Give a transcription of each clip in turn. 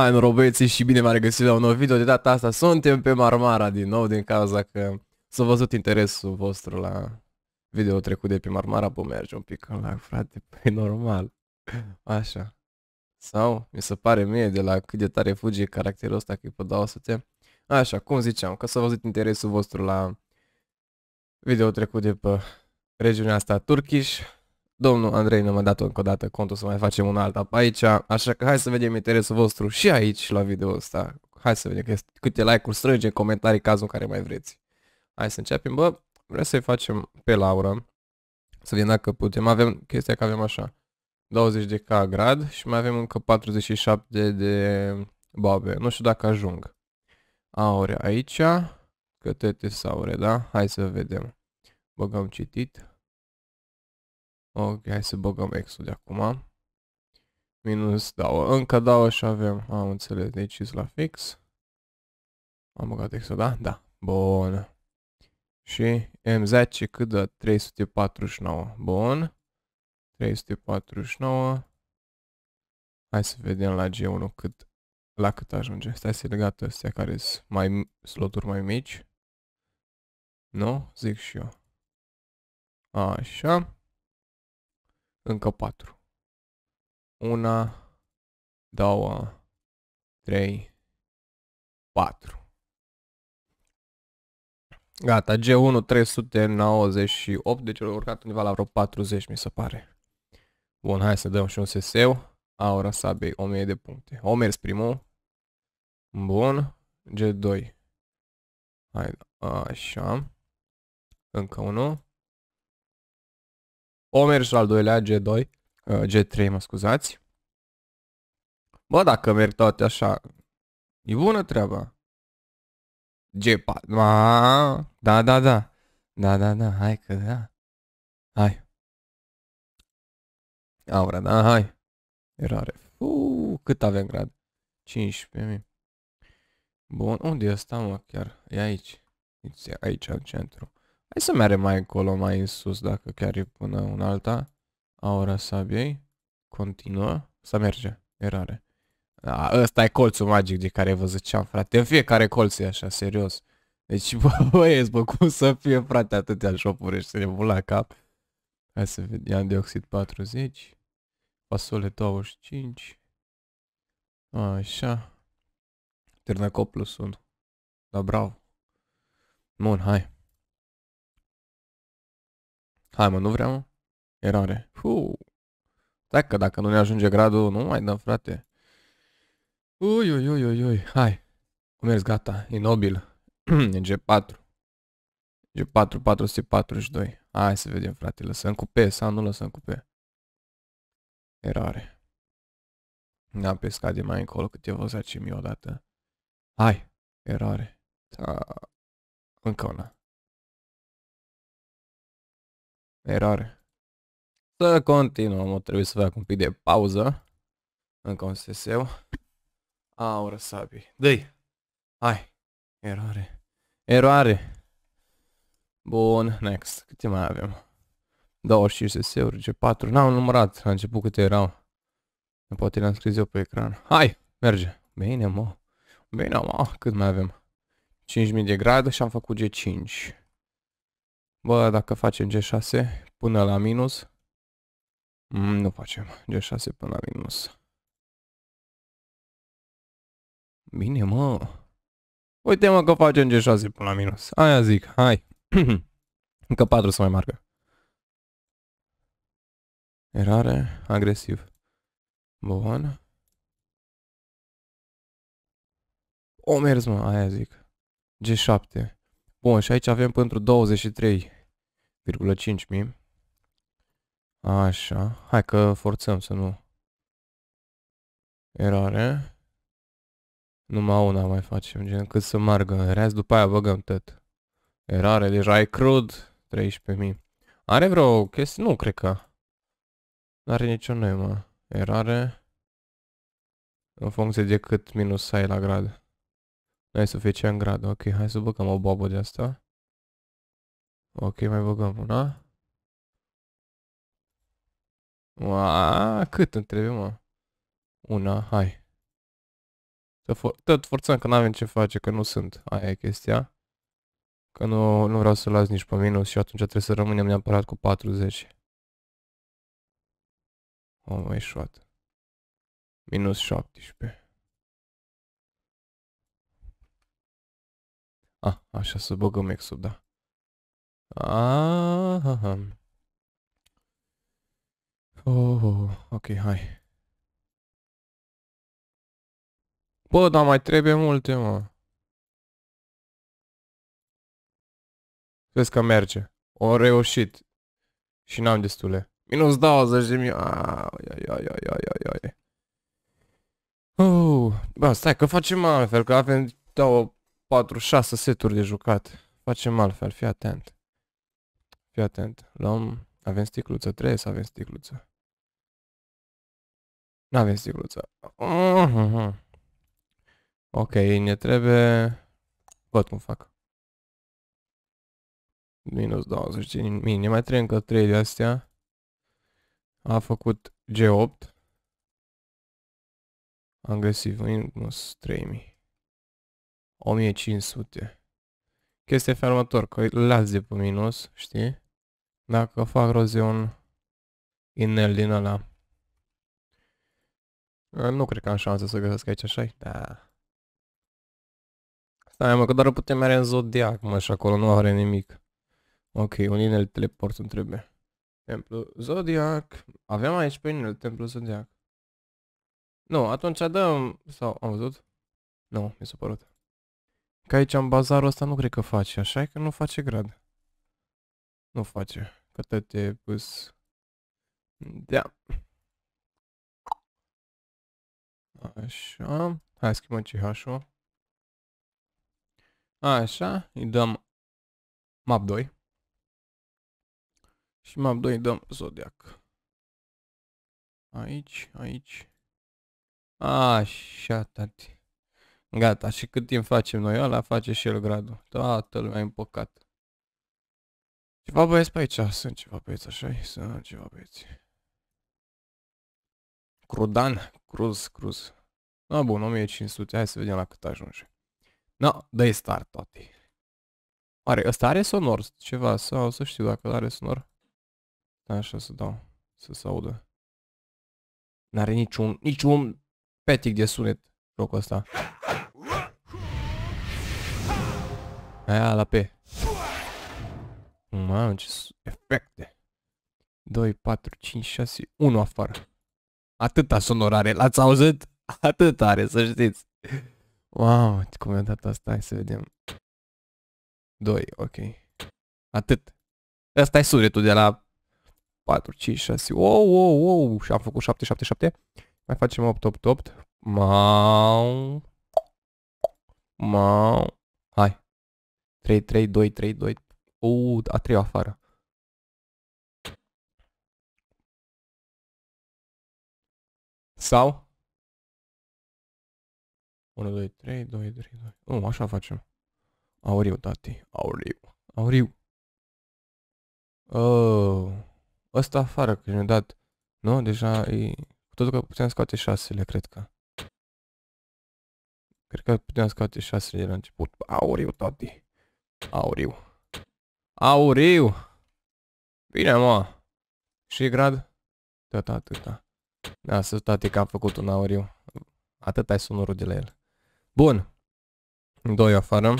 Hai noroc băieții și bine m-am regăsit la un nou video. De data asta suntem pe Marmara din nou, din cauza că s-a văzut interesul vostru la video trecut de pe Marmara. Bă, merge un pic în lag, frate, e normal. Așa. Sau, mi se pare mie de la cât de tare fuge caracterul ăsta că îi pot da 100. Așa, cum ziceam, că s-a văzut interesul vostru la video trecut de pe regiunea asta Turkish. Domnul Andrei ne-a dat încă o dată contul să mai facem un alt up aici, așa că hai să vedem interesul vostru și aici la video ăsta. Hai să vedem câte like-uri strânge, comentarii, cazul în care mai vreți. Hai să începem, bă, vreau să-i facem pe Laura, să vedem dacă putem. Avem chestia că avem așa, 20.000 grad și mai avem încă 47 de bobe. Nu știu dacă ajung. Aure aici, câte saure, da? Hai să vedem. Băgăm citit. Ok, hai să băgăm exul de acum. Minus dau, încă dau și avem, am înțeles, deci la fix. Am băgat exul, da? Da, bun. Și M10 cât dă? 349, bun. 349. Hai să vedem la G1 la cât ajunge. Stai să-i legat astea care sunt mai sloturi mai mici. Nu? Zic și eu. Așa. Încă 4. 1, 2, 3, 4. Gata, G1 398, deci l-a urcat undeva la vreo 40 mi se pare. Bun, hai să dăm și un SS-ul. Aura sabei, 1000 de puncte. O mers primul. Bun, G2. Hai, așa. Încă unul. O merg și la al doilea, G3, mă scuzați. Bă, dacă merg toate așa, e bună treaba. G4, da, hai că da. Hai. Aura, da, hai. Erare. Cât avem grad? 15.000. Bun, unde e ăsta, mă, chiar? E aici. E aici, în centru. Hai să mergem mai încolo, mai în sus, dacă chiar e până un alta. Aura sabiei. Continuă. Să merge. Erare. Ăsta e colțul magic de care vă ziceam, frate. În fiecare colț e așa, serios. Deci, băieți, bă, cum să fie, frate, atâtea șopuri și să ne bun la cap. Hai să vedem. Dioxid 40. Fasole 25. Așa. Târnăcop plus 1. Da, bravo. Bun, hai. Hai, mă, nu vreau, mă. Erare. Dacă nu ne ajunge gradul, nu mai dăm, frate. Hai. Cum mers, gata. Inobil. G4. G4, 442. Hai să vedem, frate. Lăsăm cu P sau nu lăsăm cu P? Erare. Ne-am pescat de mai încolo câteva 10.000 odată. Hai. Erare. Încă una. Erare. Să continuăm, o trebuie să fac un pic de pauză. Încă un SS-ul. Aura sabii. Dă-i. Hai. Eroare. Eroare. Bun, next. Câte mai avem? 25 SS-uri, G4. N-am numărat la început câte erau. Poate le-am scris eu pe ecran. Hai, merge. Bine, mă. Bine, mă. Cât mai avem? 5.000 de grade și am făcut G5. Bă, dacă facem G6 până la minus. Nu facem G6 până la minus. Bine, mă. Uite, mă, că facem G6 până la minus. Aia zic, hai. Încă 4 să mai marcă. Erare, agresiv. Bun. O mers, mă, aia zic. G7. Bun, și aici avem pentru 23.5.000. Așa. Hai că forțăm să nu. Erare. Numai una mai facem, gen cât să margă în rest, după aia băgăm tot. Erare, deja e crud. 13.000. Are vreo chestie? Nu, cred că. N-are nicio noimă. Erare. În funcție de cât minus ai la grad. Nu e suficient grad. Ok, hai să băgăm o boabă de asta. Ok, mai băgăm una. Cât îmi trebuie, mă? Una, hai. Tot forțam că n-avem ce face, că nu sunt. Aia e chestia. Că nu vreau să las nici pe minus și atunci trebuie să rămânem neapărat cu 40. O, mai șoat. Minus 17. A, așa, să băgăm exul, da. Aha. Oh, ok, hai. Bă, dar mai trebuie multe, mă. Vezi că merge. O reușit. Și n-am destule. Minus 20.000. Bă, stai că facem altfel, că avem 4-6 seturi de jucat. Facem altfel, fii atent. Fii atent. Luăm... Avem sticluță, trebuie să avem sticluță. N-avem sticluță. Ok, ne trebuie... Văd cum fac. Minus 20, ne mai trebuie încă 3 de astea. A făcut G8. Am găsit minus 3000. 1500. Chestia e următor, că îl las de pe minus, știi? Dacă fac roze un inel din ăla. Nu cred că am șansă să găsesc aici, așa-i? Da. Stai mă, că doar putem merge în zodiac, mă, și acolo nu are nimic. Ok, un inel teleport îmi trebuie. Templu zodiac. Avem aici pe inel templu zodiac. Nu, atunci dăm... Sau, am văzut? Nu, mi s-a părut. Că aici în bazarul ăsta nu cred că face, așa-i? Că nu face grad. Nu face, că te-ai pus. Da. Așa. Hai schimbăm CH-ul. Așa, îi dăm map 2. Și map 2 îi dăm zodiac. Aici, aici. Așa, tati. Gata, și cât timp facem noi ăla, face și el gradul. Toată lumea e împăcat. Ceva băieți pe aici, sunt ceva băieți, așa-i? Sunt ceva băieți. Crudan, cruz. Na bun, 1500, hai să vedem la cât ajunge. Na, dă-i start toate. Oare, ăsta are sonor ceva sau să știu dacă are sonor? Așa să dau, să se audă. N-are niciun petic de sunet jocul ăsta. Aia la P. Mamă, ce efecte! 2, 4, 5, 6, 1 afară. Atâta sonor are, l-ați auzit? Atât are, să știți. Wow, cum i-a dat asta, hai să vedem. 2, ok. Atât. Asta e sunetul de la 4, 5, 6, wow. Și am făcut 7, 7, 7. Mai facem 8, 8, 8. Mau. Hai. 3, 3, 2, 3, 2. A treia afară. Sau? 1, 2, 3, 2, 3, 2. Nu, așa facem. Auriu, tati. Auriu. Ăsta afară, că mi-a dat. Nu? Deja e... Totul că puteam scoate 6-le, cred că. Cred că puteam scoate 6-le de la început. Auriu, tati. Auriu! Bine, mă! Și grad? Atâta. Da, să tati că am făcut un auriu. Atâta e sonorul de la el. Bun. 2 afară.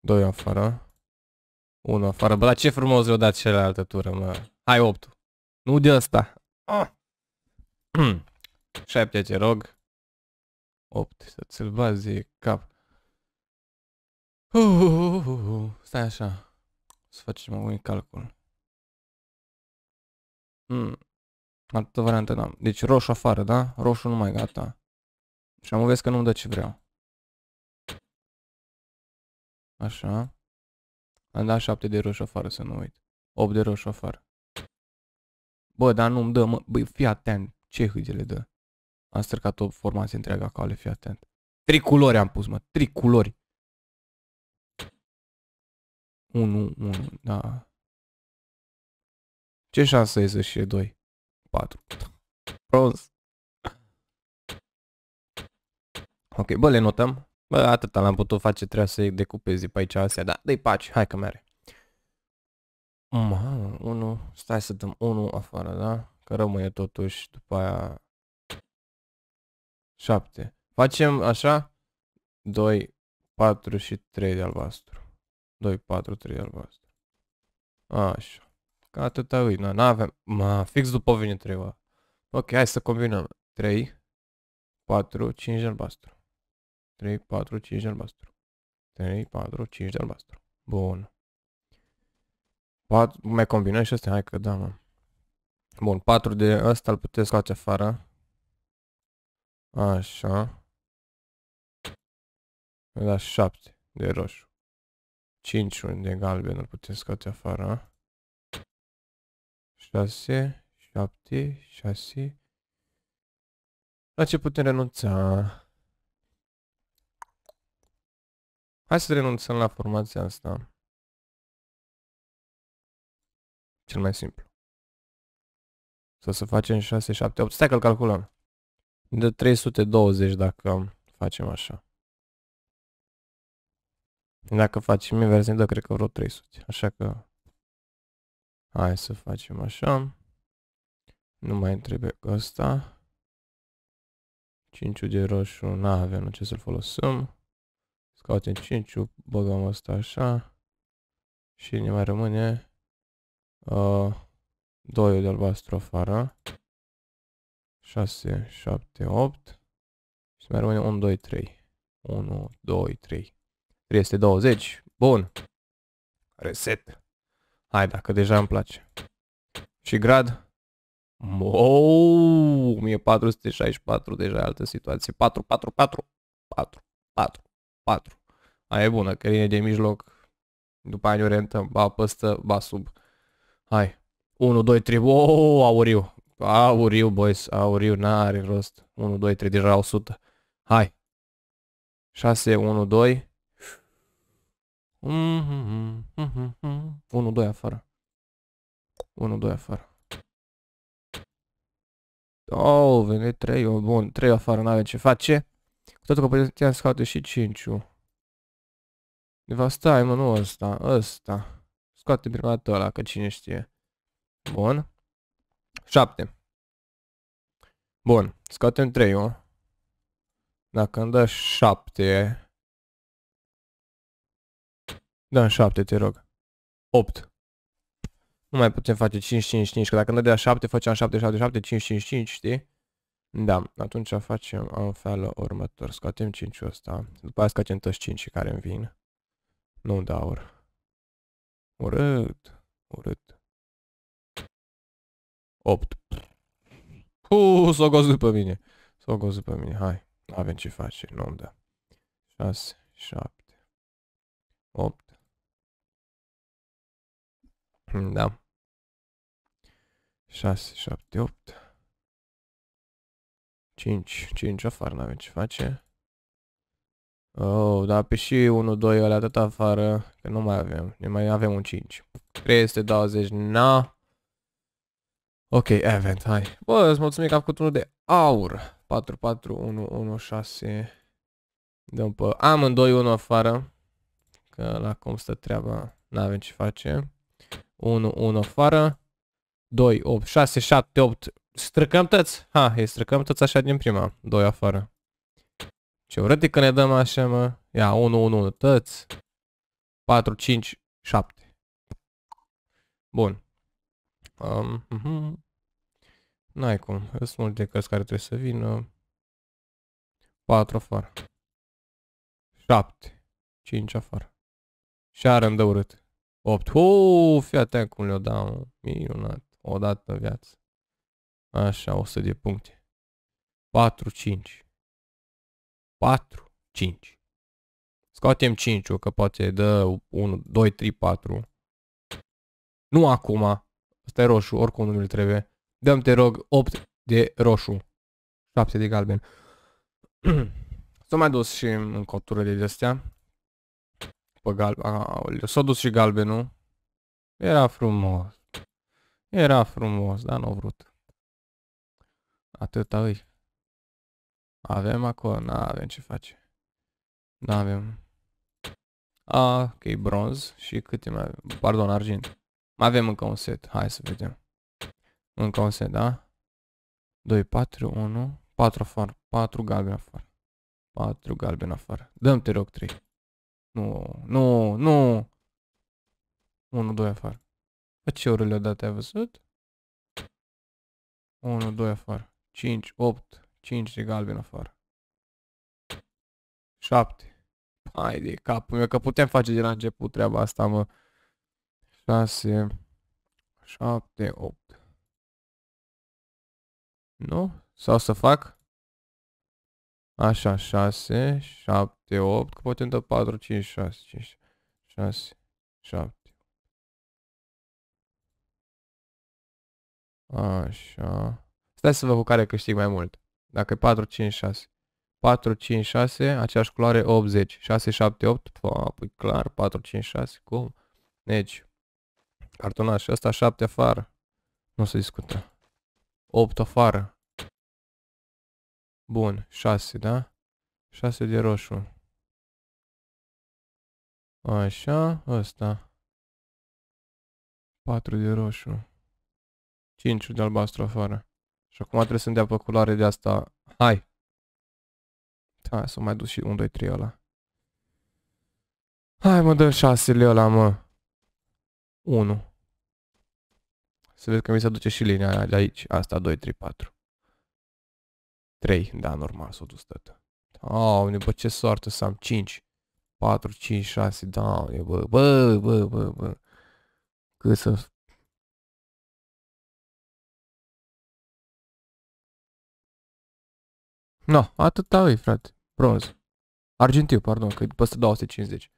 2 afară. 1 afară. Bă, dar ce frumos le-o dat cealaltă tură, mă. Hai 8. Nu de ăsta. 7 te rog. 8. Să-ți-l bazi cap. Stai așa. Să facem un calcul. Altă variantă n-am. Deci roșu afară, da? Roșu nu mai gata. Și am văzut că nu-mi dă ce vreau. Așa. Am dat 7 de roșu afară, să nu uit. 8 de roșu afară. Bă, dar nu-mi dă, mă. Băi, fii atent. Ce hâidele dă? Am străcat o formație întreaga cale, fii atent. 3 culori am pus, mă. 3 culori. 1, da. Ce șansă e să-și e 2? 4. Prost. Ok, bă, le notăm. Bă, atâta l-am putut face, trebuia să-i decupezi pe aici astea, da, dă-i paci, hai că mere. Mamă, 1, stai să dăm 1 afară, da? Că rămâne totuși după aia 7. Facem așa, 2, 4 și 3 de albastru. 2, 4, 3 de albastru. Așa. Ca atâta îi, n-avem, fix după vine 3, bă. Ok, hai să combinăm. 3, 4, 5 de albastru. 3, 4, 5 de albastru. 3, 4, 5 de albastru. Bun. 4, mai combinăm și astea, hai că da, mă. Bun, 4 de ăsta îl puteți scoate afară. Așa. Da, 7 de roșu. 5 de galben îl puteți scoate afară. 6, 7, 6. La ce putem renunța? Hai să renunțăm la formația asta. Cel mai simplu. Să facem 6, 7, 8. Stai că-l calculăm. De 320 dacă facem așa. Dacă facem invers, ne dă cred că vreo 300. Așa că hai să facem așa. Nu mai trebuie ăsta. 5 de roșu, n-avem ce să-l folosim. Scoatem 5, băgăm asta așa. Și ne mai rămâne doiul de albastru afară. 6, 7, 8. Și mai rămâne 1, 2, 3. 1, 2, 3. 320. Bun. Reset. Hai, dacă deja îmi place. Și grad. Ooooo, 1464 deja e altă situație. 4, 4, 4. 4, 4, 4. Aia e bună, că linie de mijloc. După aia ne orientăm. Ba păstă, ba sub. Hai. 1, 2, 3. Ooo, auriu. Auriu, boys. Auriu, n-are rost. 1, 2, 3. Deja 100. Hai. 6, 1, 2. 1, 2 afară. 1, 2 afară. Oh, vine 3, bun, 3 afară, n-avem ce face. Cu totul că puteam scoate și 5-ul. Deva stai, mă, nu ăsta, ăsta. Scoate prima dată ăla, că cine știe. Bun. 7. Bun, scoatem 3-ul. Dacă îmi dă 7. Da, 7, te rog. 8. Nu mai putem face 5, 5, 5, că dacă îmi dădea 7, făceam 7, 7, 7, 5, 5, 5, știi? Da, atunci facem în felul următor. Scoatem 5-ul ăsta. După aia scoatem toți 5 care îmi vin. Nu-mi dau aur. Urât. Urât. 8. S-o gozut pe mine. S-o gozut pe mine. Hai. Avem ce face. Nu-mi dă. 6, 7, 8. Da. 6, 7, 8. 5. 5 afară, n-avem ce face. Oh, da, pe și 1, 2, ăla tot afară. Că nu mai avem. Ne mai avem un 5. 320, na. Ok, event, hai. Bă, îți mulțumim că am făcut unul de aur. 4, 4, 1, 1, 6. Dăm pe amândoi 1 afară. Că la cum stă treaba, n-avem ce face. 1, 1 afară. 2, 8, 6, 7, 8. Străcăm tăți. Ha, e străcăm tăți așa din prima. 2 afară. Ce urât e că ne dăm așa, mă. Ia, 1, 1, 1, tăți. 4, 5, 7. Bun. N-ai cum. Sunt multe cărți care trebuie să vină. 4 afară. 7. 5 afară. Și iar îmi dă urât. 8. Fii atent cum le-o dau. Minunat. O dată în viață. Așa, 100 de puncte. 4, 5. 4, 5. Scoatem 5-ul, că poate dă 1, 2, 3, 4. Nu acum. Asta e roșu, oricum nu mi-l trebuie. Dăm, te rog, 8 de roșu. 7 de galben. S-au mai dus și în coturile de astea. S-a dus și galbenul. Era frumos. Era frumos, dar n-a vrut. Atâta îi. Avem acolo? N-avem ce face. N-avem. Ah, ok, bronz. Și câte mai avem? Pardon, argint. Mai avem încă un set. Hai să vedem. Încă un set, da? 2, 4, 1, 4 afară. 4 galben afară. 4 galben afară. Dăm-te rog 3. Nu, nu, nu. 1, 2 afară. Ce ori le-a dat, ai văzut? 1, 2 afară. 5, 8, 5 de galben afară. 7. Hai de capul meu, că putem face de la început treaba asta, mă. 6, 7, 8. Nu? Sau să fac? Așa, 6, 7, 8, că putem da 4, 5, 6, 5, 6, 7. Așa. Stai să văd cu care câștig mai mult. Dacă e 4, 5, 6. 4, 5, 6, aceeași culoare 80. 6, 7, 8. Păi clar, 4, 5, 6. Cum? Deci, cartonașul ăsta 7 afară. Nu se discută. 8 afară. Bun, 6, da? 6 de roșu. Așa, ăsta. 4 de roșu. 5 de albastru afară. Și acum trebuie să-mi dea pe culoare de asta. Hai! Hai să mai duc și 1, 2, 3 ăla. Hai mă, dă 6-le ăla, mă. 1. Să vezi că mi se duce și linia aia de aici. Asta, 2, 3, 4. 3, da, normal, s-o dus tătă. Doamne, bă, ce soartă să am. 5, 4, 5, 6, doamne, bă, bă, bă, bă, bă. Cât să... No, atâta e, frate. Bronz. Argintiu, pardon, că e peste 250.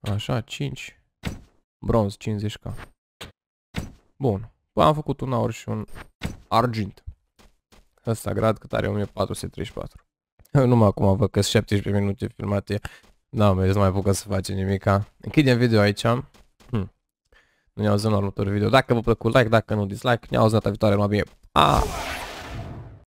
Așa, 5. Bronz, 50k. Bun. Păi am făcut un aur și un argint. Ăsta grad cât are 1434. Eu numai acum văd că 17 minute filmate. Da, mă, nu mai apucă să facem nimica. Închidem video aici. Ne auzim la următorul video. Dacă vă plăcut, like, dacă nu, dislike. Ne auzim data viitoare, numai bine. Ah!